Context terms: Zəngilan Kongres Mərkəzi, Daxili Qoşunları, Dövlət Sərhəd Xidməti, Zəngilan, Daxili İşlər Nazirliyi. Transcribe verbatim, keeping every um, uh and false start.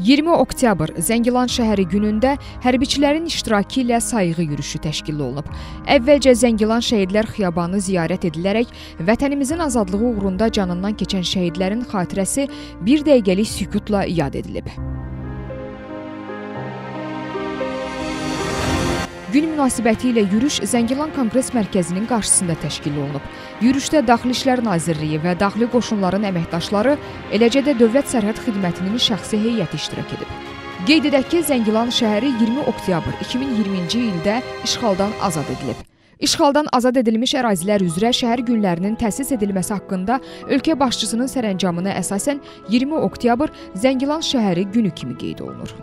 iyirmi oktyabr Zəngilan şəhəri günündə hərbiçilərin iştirakı ilə sayğı yürüşü təşkil olunub. Əvvəlcə Zəngilan Şəhidlər Xiyabanı ziyarət edilərək vətənimizin azadlığı uğrunda canından keçən şəhidlərin xatirəsi bir dəqiqəlik sükutla yad edilib. Gün münasibəti ilə yürüş Zəngilan Kongres Mərkəzinin qarşısında təşkil olunub. Yürüşdə Daxili İşlər Nazirliyi və Daxili Qoşunların əməkdaşları, eləcə də Dövlət Sərhəd Xidmətinin şəxsi heyəti iştirak edib. Qeyd edək ki, Zəngilan şəhəri iyirmi oktyabr iki min iyirminci ildə işğaldan azad edilib. İşğaldan azad edilmiş ərazilər üzrə şəhər günlərinin təsis edilməsi haqqında ölkə başçısının sərəncamına əsasən iyirmi oktyabr Zəngilan şəhəri günü kimi qeyd olunur.